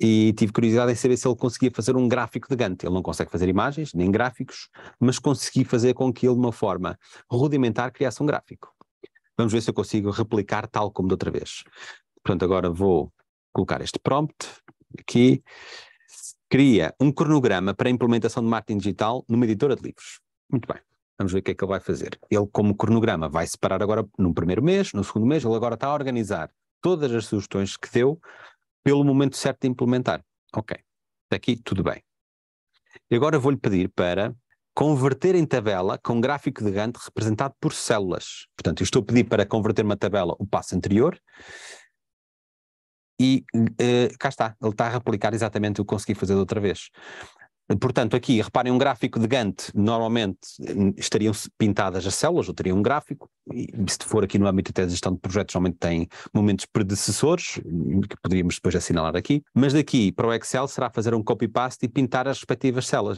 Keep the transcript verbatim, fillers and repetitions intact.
e tive curiosidade em saber se ele conseguia fazer um gráfico de Gantt. Ele não consegue fazer imagens, nem gráficos, mas consegui fazer com que ele, de uma forma rudimentar, criasse um gráfico. Vamos ver se eu consigo replicar tal como de outra vez. Portanto, agora vou colocar este prompt aqui. Cria um cronograma para a implementação de marketing digital numa editora de livros. Muito bem. Vamos ver o que é que ele vai fazer. Ele, como cronograma, vai separar agora no primeiro mês, no segundo mês. Ele agora está a organizar todas as sugestões que deu pelo momento certo de implementar. Ok. Até aqui tudo bem. E agora vou-lhe pedir para converter em tabela com gráfico de Gantt representado por células. Portanto, eu estou a pedir para converter uma tabela o passo anterior e eh, cá está. Ele está a replicar exatamente o que consegui fazer da outra vez. Portanto, aqui, reparem, um gráfico de Gantt, normalmente estariam pintadas as células, ou teria um gráfico, e se for aqui no âmbito da gestão de projetos, normalmente tem momentos predecessores, que poderíamos depois assinalar aqui, mas daqui para o Excel será fazer um copy-paste e pintar as respectivas células.